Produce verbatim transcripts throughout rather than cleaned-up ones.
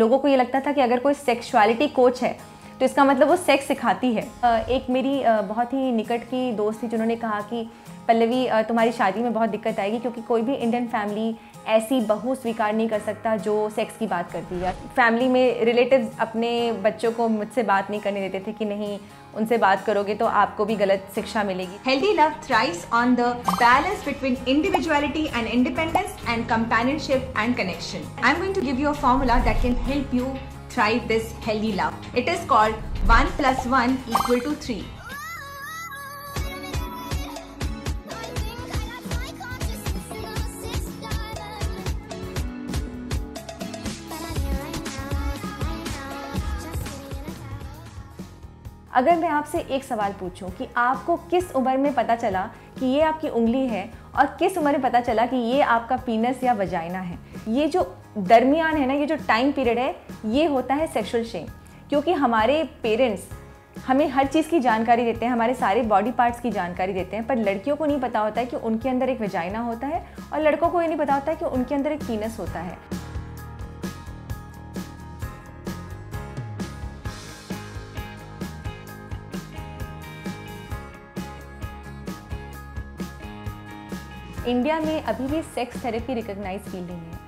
लोगों को ये लगता था कि अगर कोई सेक्सुअलिटी कोच है तो इसका मतलब वो सेक्स सिखाती है। एक मेरी बहुत ही निकट की दोस्त थी जिन्होंने कहा कि पल्लवी, तुम्हारी शादी में बहुत दिक्कत आएगी क्योंकि कोई भी इंडियन फैमिली ऐसी बहू स्वीकार नहीं कर सकता जो सेक्स की बात करती है। फैमिली में रिलेटिव्स अपने बच्चों को मुझसे बात नहीं करने देते थे कि नहीं, उनसे बात करोगे तो आपको भी गलत शिक्षा मिलेगी। Healthy love thrives on the balance between individuality and independence and companionship and connection. I am going to give you a formula that can help you thrive this healthy love. It is called one plus one equal to three. अगर मैं आपसे एक सवाल पूछूं कि आपको किस उम्र में पता चला कि ये आपकी उंगली है और किस उम्र में पता चला कि ये आपका पीनस या वजाइना है, ये जो दरमियान है ना, ये जो टाइम पीरियड है, ये होता है सेक्सुअल शेम। क्योंकि हमारे पेरेंट्स हमें हर चीज़ की जानकारी देते हैं, हमारे सारे बॉडी पार्ट्स की जानकारी देते हैं, पर लड़कियों को नहीं पता होता है कि उनके अंदर एक वजाइना होता है और लड़कों को ये नहीं पता होता है कि उनके अंदर एक पीनस होता है। इंडिया में अभी भी सेक्स थेरेपी रिकॉग्नाइज फील्ड नहीं है,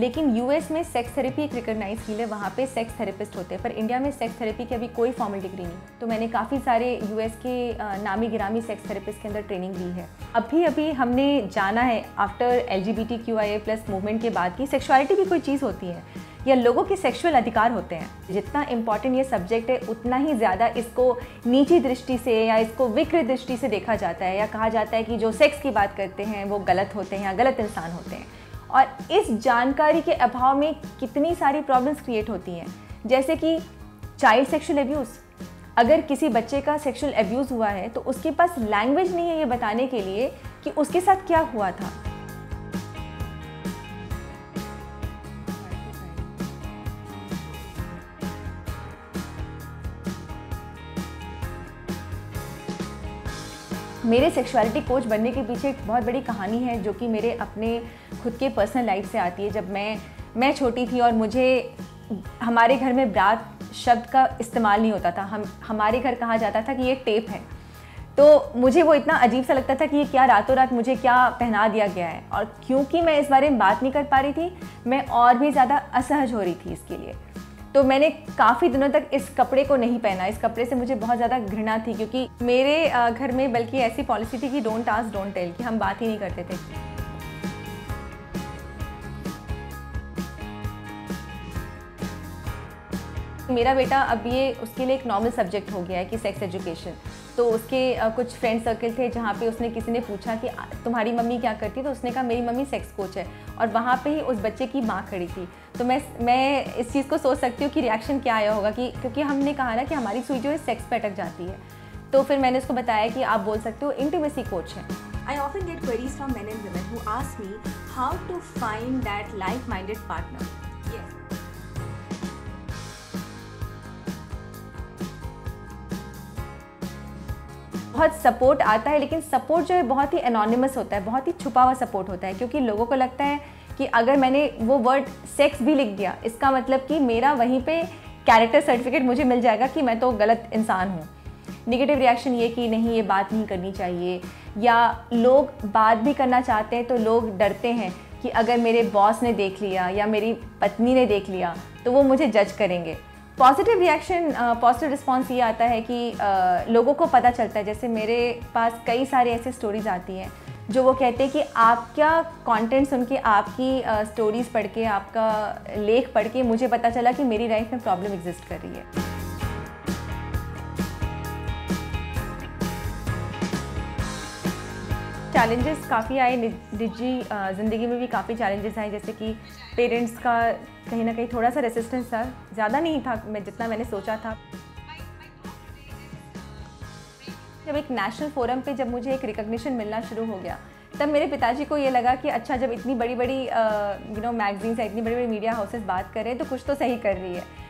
लेकिन यूएस में सेक्स थेरेपी एक रिकॉग्नाइज फील्ड है, वहाँ पे सेक्स थेरेपिस्ट होते हैं। पर इंडिया में सेक्स थेरेपी की अभी कोई फॉर्मल डिग्री नहीं। तो मैंने काफ़ी सारे यूएस के नामी गिरामी सेक्स थेरेपिस्ट के अंदर ट्रेनिंग ली है। अभी अभी हमने जाना है, आफ्टर एलजीबीटीक्यूआईए प्लस मूवमेंट के बाद, की सेक्सुअलिटी भी कोई चीज़ होती है या लोगों के सेक्सुअल अधिकार होते हैं। जितना इम्पॉर्टेंट ये सब्जेक्ट है, उतना ही ज़्यादा इसको नीची दृष्टि से या इसको विकृत दृष्टि से देखा जाता है, या कहा जाता है कि जो सेक्स की बात करते हैं वो गलत होते हैं या गलत इंसान होते हैं। और इस जानकारी के अभाव में कितनी सारी प्रॉब्लम्स क्रिएट होती हैं, जैसे कि चाइल्ड सेक्शुअल एब्यूज़। अगर किसी बच्चे का सेक्शुअल एब्यूज़ हुआ है तो उसके पास लैंग्वेज नहीं है ये बताने के लिए कि उसके साथ क्या हुआ था। मेरे सेक्सुअलिटी कोच बनने के पीछे एक बहुत बड़ी कहानी है, जो कि मेरे अपने खुद के पर्सनल लाइफ से आती है। जब मैं मैं छोटी थी और मुझे हमारे घर में ब्रात शब्द का इस्तेमाल नहीं होता था, हम हमारे घर कहा जाता था कि ये टेप है। तो मुझे वो इतना अजीब सा लगता था कि ये क्या रातों रात मुझे क्या पहना दिया गया है। और क्योंकि मैं इस बारे में बात नहीं कर पा रही थी, मैं और भी ज़्यादा असहज हो रही थी इसके लिए। तो मैंने काफ़ी दिनों तक इस कपड़े को नहीं पहना। इस कपड़े से मुझे बहुत ज़्यादा घृणा थी, क्योंकि मेरे घर में बल्कि ऐसी पॉलिसी थी कि डोंट आस्क डोंट टेल, कि हम बात ही नहीं करते थे। मेरा बेटा अब ये उसके लिए एक नॉर्मल सब्जेक्ट हो गया है कि सेक्स एजुकेशन। तो उसके कुछ फ्रेंड सर्कल थे जहाँ पे उसने किसी ने पूछा कि तुम्हारी मम्मी क्या करती है, तो उसने कहा मेरी मम्मी सेक्स कोच है, और वहाँ पे ही उस बच्चे की माँ खड़ी थी। तो मैं मैं इस चीज़ को सोच सकती हूँ कि रिएक्शन क्या आया होगा, कि क्योंकि हमने कहा ना कि हमारी सुई जो है सेक्स पे अटक जाती है। तो फिर मैंने उसको बताया कि आप बोल सकते हो इंटीमेसी कोच है। I often get queries from men and women who ask me how to find that like-minded partner. बहुत सपोर्ट आता है, लेकिन सपोर्ट जो है बहुत ही एनोनिमस होता है, बहुत ही छुपा हुआ सपोर्ट होता है। क्योंकि लोगों को लगता है कि अगर मैंने वो वर्ड सेक्स भी लिख दिया, इसका मतलब कि मेरा वहीं पे कैरेक्टर सर्टिफिकेट मुझे मिल जाएगा कि मैं तो गलत इंसान हूँ। नेगेटिव रिएक्शन ये कि नहीं, ये बात नहीं करनी चाहिए, या लोग बात भी करना चाहते हैं तो लोग डरते हैं कि अगर मेरे बॉस ने देख लिया या मेरी पत्नी ने देख लिया तो वो मुझे जज करेंगे। पॉजिटिव रिएक्शन, पॉजिटिव रिस्पॉन्स ये आता है कि uh, लोगों को पता चलता है। जैसे मेरे पास कई सारे ऐसे स्टोरीज आती हैं जो वो कहते हैं कि आपका कंटेंट सुन के, आपकी स्टोरीज़ uh, पढ़ के, आपका लेख पढ़ के मुझे पता चला कि मेरी लाइफ में प्रॉब्लम एग्जिस्ट कर रही है। चैलेंजेस काफ़ी आए, निजी ज़िंदगी में भी काफ़ी चैलेंजेस आए, जैसे कि पेरेंट्स का कहीं ना कहीं थोड़ा सा रेसिस्टेंस था, ज़्यादा नहीं था मैं जितना मैंने सोचा था। जब एक नेशनल फोरम पे जब मुझे एक रिकॉग्निशन मिलना शुरू हो गया, तब मेरे पिताजी को ये लगा कि अच्छा, जब इतनी बड़ी बड़ी यू नो मैगजीन्स या इतनी बड़ी बड़ी मीडिया हाउसेस बात कर रहे हैं तो कुछ तो सही कर रही है।